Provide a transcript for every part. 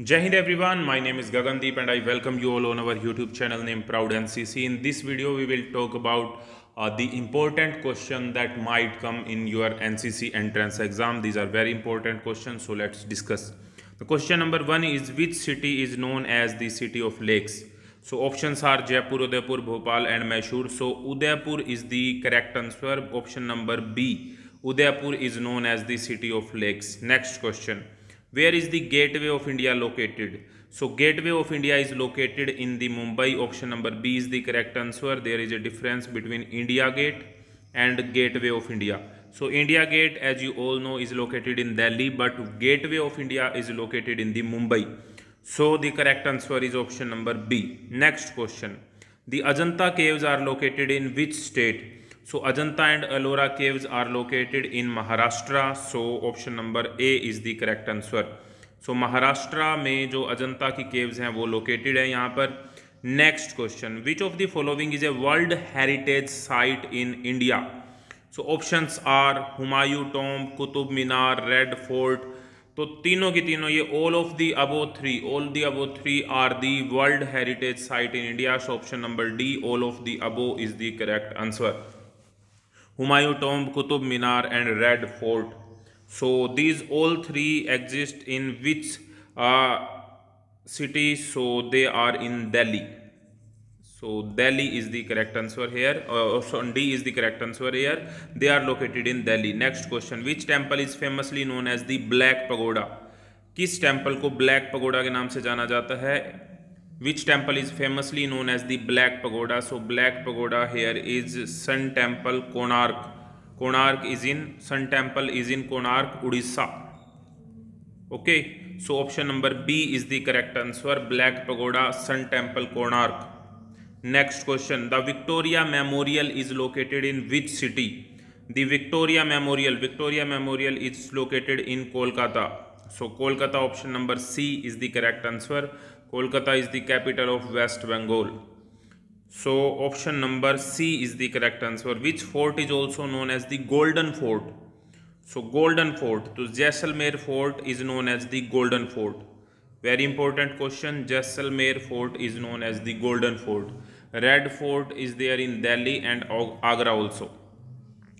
Jai Hind everyone, my name is Gagan Deep and I welcome you all on our YouTube channel named Proud NCC. In this video we will talk about the important question that might come in your NCC entrance exam. These are very important questions, so let's discuss. The question number 1 is, which city is known as the city of lakes? So options are Jaipur, Udaipur, Bhopal and Mysore. So Udaipur is the correct answer, option number B. Udaipur is known as the city of lakes. Next question. Where is the Gateway of India located? So Gateway of India is located in the Mumbai. Option number B is the correct answer. There is a difference between India Gate and Gateway of India. So India Gate, as you all know, is located in Delhi, but Gateway of India is located in the Mumbai. So the correct answer is option number B. Next question. The Ajanta caves are located in which state? So Ajanta and Alora caves are located in Maharashtra. So option number A is the correct answer. So Maharashtra में जो अजंता की caves हैं वो located है यहाँ पर. Next question. Which of the following is a World Heritage Site in India? So options are Humayun Tomb, Qutub Minar, Red Fort. तो तीनों की तीनों ये all of the above three are the World Heritage Site in India. So option number D, all of the above is the correct answer. Humayun Tomb, Qutub Minar and Red Fort. So these all three exist in which city? So they are in Delhi. So Delhi is the correct answer here. Option D is the correct answer here. They are located in Delhi. Next question. Which temple is famously known as the Black Pagoda? किस temple को Black Pagoda के नाम से जाना जाता है? Which temple is famously known as the Black Pagoda? So Black Pagoda here is Sun Temple, Konark. Sun Temple is in Konark, Odisha. Okay. So option number B is the correct answer. Black Pagoda, Sun Temple, Konark. Next question. The Victoria Memorial is located in which city? The Victoria Memorial is located in Kolkata. So Kolkata, option number C is the correct answer. Kolkata is the capital of West Bengal. So option number C is the correct answer. Which fort is also known as the Golden Fort? So Golden Fort. So Jaisalmer Fort is known as the Golden Fort. Very important question. Jaisalmer Fort is known as the Golden Fort. Red Fort is there in Delhi and Agra also.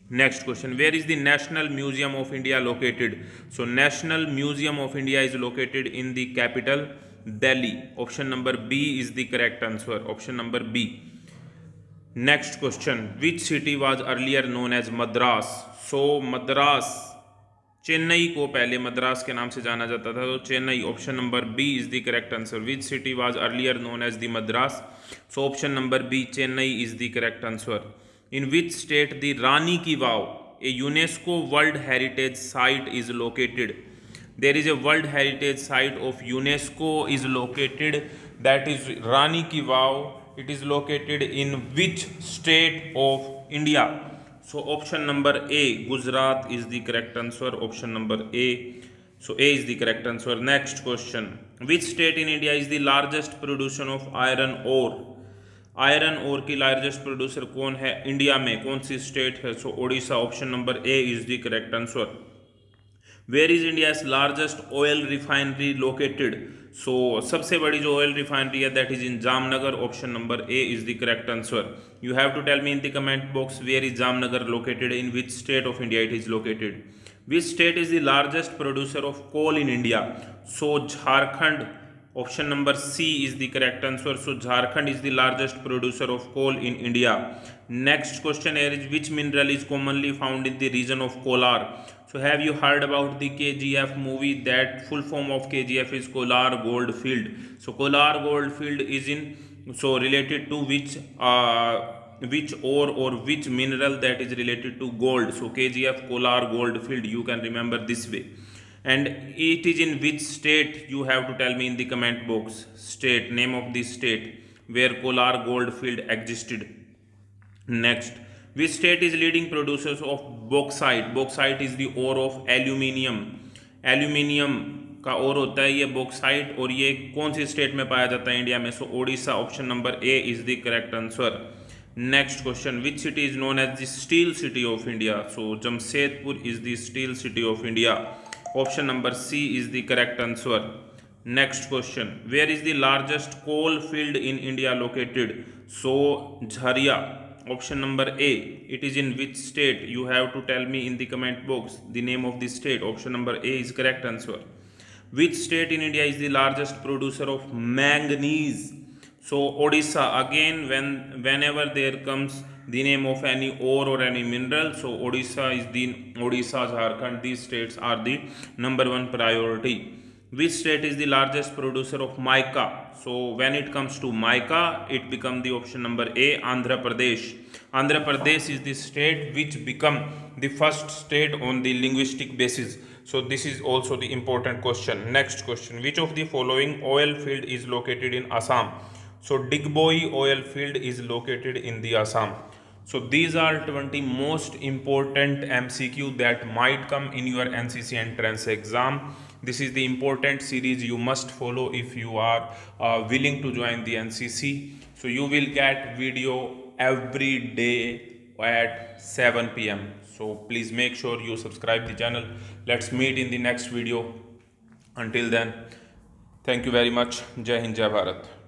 Next question. Where is the National Museum of India located? So National Museum of India is located in the capital, Delhi. Option number B is the correct answer. Option number B. Next question. Which city was earlier known as Madras? So Madras, Chennai को पहले Madras के नाम से जाना जाता था, तो Chennai, option number B is the correct answer. Which city was earlier known as the Madras? So option number B, Chennai is the correct answer. In which state the Rani Ki Vaav, a UNESCO World Heritage Site, is located? There is a World Heritage Site of UNESCO is located, that is Rani Ki Vaav. It is located in which state of India? So option number A, Gujarat is the correct answer. Option number A. So A is the correct answer. Next question. Which state in India is the largest producer of iron ore? Iron ore की largest producer कौन है India में, कौन सी state है? So Odisha, option number A is the correct answer. Where is India largest oil refinery located? So सबसे बड़ी जो ऑयल रिफाइनरी है that is in Jamnagar. Option number A is the correct answer. You have to tell me in the comment box where is Jamnagar located, in which state of India it is located. Which state is the largest producer of coal in India? So Jharkhand, option number C is the correct answer. So Jharkhand is the largest producer of coal in India. Next question here is, which mineral is commonly found in the region of Kolar? So have you heard about the KGF movie? That full form of KGF is Kolar Gold Field. So Kolar Gold Field is in, so related to which ore or which mineral that is related to gold? So KGF, Kolar Gold Field, you can remember this way. And it is in which state? You have to tell me in the comment box. State, name of the state where Kolar Gold Field existed. Next, which state is leading producers of bauxite? Bauxite is the ore of aluminium. Aluminium का और होता है ये bauxite, और ये कौन सी state में पाया जाता है इंडिया में? So Odisha, option number A is the correct answer. Next question. Which city is known as the Steel City of India? So Jamshedpur is the Steel City of India. Option number C is the correct answer. Next question, where is the largest coal field in India located? So Jharia, option number A. It is in which state? You have to tell me in the comment box the name of the state. Option number A is correct answer. Which state in India is the largest producer of manganese? So Odisha. Again whenever there comes the name of any ore or any mineral, so Odisha, Jharkhand, these states are the number one priority. Which state is the largest producer of mica? So when it comes to mica, it become the option number A, Andhra Pradesh. Andhra Pradesh is the state which become the first state on the linguistic basis. So this is also the important question. Next question, which of the following oil field is located in Assam? So Digboi oil field is located in the Assam. So these are 20 most important MCQ that might come in your NCC entrance exam. This is the important series you must follow if you are willing to join the NCC. So you will get video every day at 7 PM. So please make sure you subscribe the channel. Let's meet in the next video. Until then, thank you very much. Jai Hind, Jai Bharat.